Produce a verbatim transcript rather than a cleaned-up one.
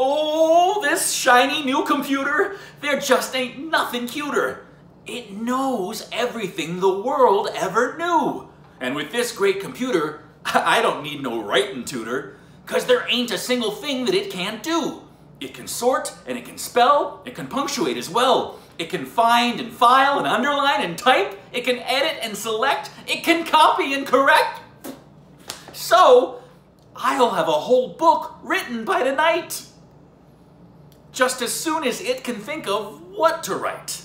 Oh, this shiny new computer, there just ain't nothing cuter. It knows everything the world ever knew. And with this great computer, I don't need no writing tutor, 'cause there ain't a single thing that it can't do. It can sort, and it can spell, it can punctuate as well. It can find and file and underline and type. It can edit and select. It can copy and correct. So, I'll have a whole book written by tonight, just as soon as it can think of what to write.